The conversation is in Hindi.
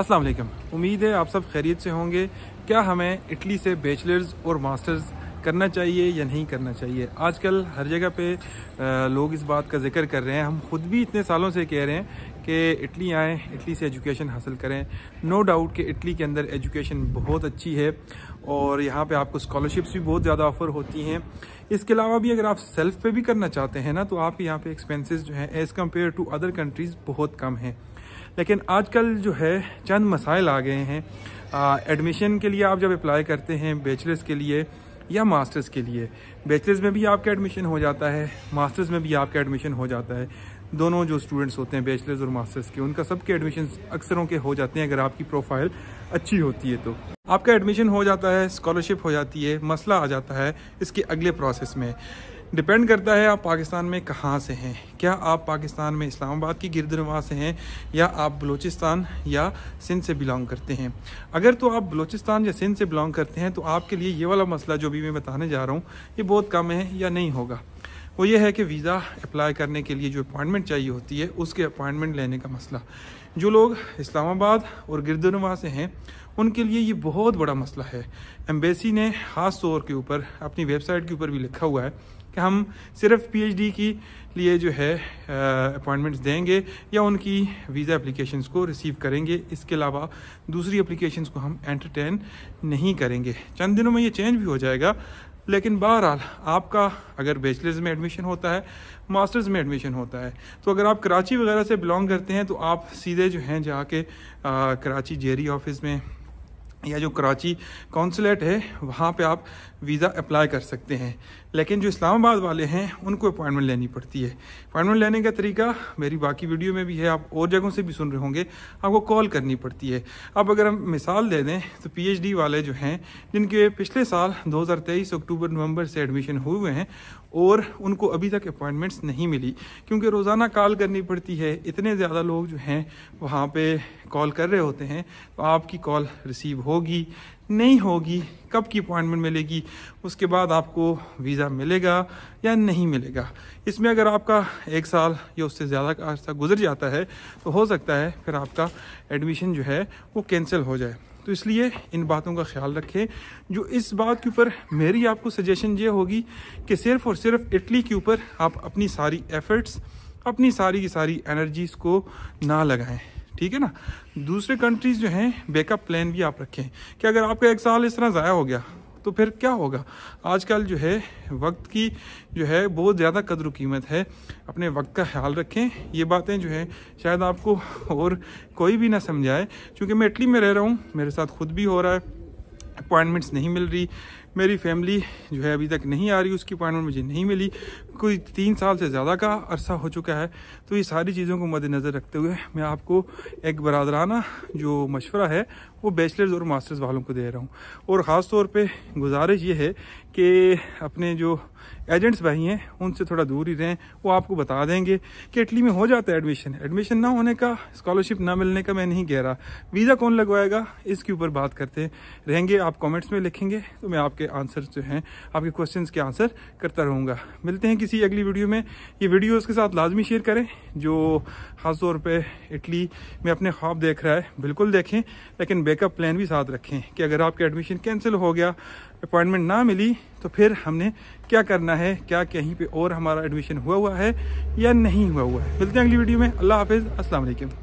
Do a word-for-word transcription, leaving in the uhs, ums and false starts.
अस्सलाम वालेकुम। उम्मीद है आप सब खैरियत से होंगे। क्या हमें इटली से बैचलर्स और मास्टर्स करना चाहिए या नहीं करना चाहिए? आजकल हर जगह पे लोग इस बात का जिक्र कर रहे हैं। हम खुद भी इतने सालों से कह रहे हैं कि इटली आएँ, इटली से एजुकेशन हासिल करें। नो डाउट कि इटली के अंदर एजुकेशन बहुत अच्छी है और यहाँ पे आपको स्कॉलरशिप्स भी बहुत ज़्यादा ऑफ़र होती हैं। इसके अलावा भी अगर आप सेल्फ पे भी करना चाहते हैं ना, तो आप यहाँ पे एक्सपेंसेस जो हैं as compared to other countries बहुत कम हैं। लेकिन आजकल जो है चंद मसाइल आ गए हैं। एडमिशन के लिए आप जब अप्लाई करते हैं बैचलर्स के लिए या मास्टर्स के लिए, बैचलर्स में भी आपका एडमिशन हो जाता है, मास्टर्स में भी आपका एडमिशन हो जाता है। दोनों जो स्टूडेंट्स होते हैं बैचलर्स और मास्टर्स के, उनका सबके एडमिशन अक्सरों के हो जाते हैं। अगर आपकी प्रोफाइल अच्छी होती है तो आपका एडमिशन हो जाता है, स्कॉलरशिप हो जाती है। मसला आ जाता है इसके अगले प्रोसेस में। डिपेंड करता है आप पाकिस्तान में कहाँ से हैं। क्या आप पाकिस्तान में इस्लामाबाद की गिरदनवा से हैं या आप बलूचिस्तान या सिंध से बिलोंग करते हैं? अगर तो आप बलूचिस्तान या सिंध से बिलोंग करते हैं तो आपके लिए ये वाला मसला जो भी मैं बताने जा रहा हूँ ये बहुत कम है या नहीं होगा। वो ये है कि वीज़ा अप्लाई करने के लिए जो अपॉइंटमेंट चाहिए होती है, उसके अपॉइंटमेंट लेने का मसला। जो लोग इस्लामाबाद और गिरदनवा से हैं उनके लिए ये बहुत बड़ा मसला है। एम्बेसी ने ख़ास तौर के ऊपर अपनी वेबसाइट के ऊपर भी लिखा हुआ है कि हम सिर्फ पीएचडी की लिए जो है अपॉइंटमेंट्स देंगे या उनकी वीज़ा एप्लीकेशंस को रिसीव करेंगे। इसके अलावा दूसरी एप्लीकेशंस को हम एंटरटेन नहीं करेंगे। चंद दिनों में ये चेंज भी हो जाएगा, लेकिन बहरहाल आपका अगर बैचलर्स में एडमिशन होता है, मास्टर्स में एडमिशन होता है, तो अगर आप कराची वगैरह से बिलोंग करते हैं तो आप सीधे जो हैं जाके कराची जेरी ऑफिस में या जो कराची कौंसलेट है वहाँ पे आप वीज़ा अप्लाई कर सकते हैं। लेकिन जो इस्लामाबाद वाले हैं उनको अपॉइंटमेंट लेनी पड़ती है। अपॉइंटमेंट लेने का तरीका मेरी बाकी वीडियो में भी है, आप और जगहों से भी सुन रहे होंगे। आपको कॉल करनी पड़ती है। अब अगर हम मिसाल दे दें तो पीएचडी वाले जो हैं जिनके पिछले साल दो हज़ार तेईस अक्टूबर नवंबर से एडमिशन हुए हुए हैं और उनको अभी तक अपॉइंटमेंट्स नहीं मिली, क्योंकि रोज़ाना कॉल करनी पड़ती है। इतने ज़्यादा लोग जो हैं वहाँ पे कॉल कर रहे होते हैं, तो आपकी कॉल रिसीव होगी नहीं होगी, कब की अपॉइंटमेंट मिलेगी, उसके बाद आपको वीज़ा मिलेगा या नहीं मिलेगा। इसमें अगर आपका एक साल या उससे ज़्यादा का अर्सा गुजर जाता है तो हो सकता है फिर आपका एडमिशन जो है वो कैंसिल हो जाए। तो इसलिए इन बातों का ख्याल रखें। जो इस बात के ऊपर मेरी आपको सजेशन ये होगी कि सिर्फ़ और सिर्फ इटली के ऊपर आप अपनी सारी एफ़र्ट्स, अपनी सारी की सारी एनर्जीज़ को ना लगाएं, ठीक है ना। दूसरे कंट्रीज़ जो हैं बैकअप प्लान भी आप रखें कि अगर आपका एक साल इस तरह ज़ाया हो गया तो फिर क्या होगा। आजकल जो है वक्त की जो है बहुत ज़्यादा कदर कीमत है। अपने वक्त का ख्याल रखें। ये बातें जो है शायद आपको और कोई भी ना समझाए, क्योंकि मैं इटली में रह रहा हूँ, मेरे साथ खुद भी हो रहा है। अपॉइंटमेंट्स नहीं मिल रही, मेरी फैमिली जो है अभी तक नहीं आ रही, उसकी अपॉइंटमेंट मुझे नहीं मिली। कोई तीन साल से ज़्यादा का अरसा हो चुका है। तो ये सारी चीज़ों को मद्देनज़र रखते हुए मैं आपको एक बरादराना जो मशवरा है वो बैचलर्स और मास्टर्स वालों को दे रहा हूँ। और ख़ास तौर पे गुजारिश ये है कि अपने जो एजेंट्स भाई हैं उनसे थोड़ा दूर ही रहें। वो आपको बता देंगे कि इटली में हो जाता है एडमिशन। एडमिशन ना होने का, स्कॉलरशिप ना मिलने का मैं नहीं कह रहा। वीज़ा कौन लगवाएगा, इसके ऊपर बात करते रहेंगे। आप कॉमेंट्स में लिखेंगे तो मैं आपके आंसर जो हैं, आपके क्वेश्चंस के आंसर करता रहूँगा। मिलते हैं किसी अगली वीडियो में। ये वीडियो उसके साथ लाजमी शेयर करें जो ख़ास तौर पे इटली में अपने ख्वाब देख रहा है। बिल्कुल देखें, लेकिन बैकअप प्लान भी साथ रखें कि अगर आपका एडमिशन कैंसिल हो गया, अपॉइंटमेंट ना मिली, तो फिर हमने क्या करना है, क्या कहीं पर और हमारा एडमिशन हुआ हुआ है या नहीं हुआ हुआ है। मिलते हैं अगली वीडियो में। अल्लाह हाफिज़। अस्सलाम वालेकुम।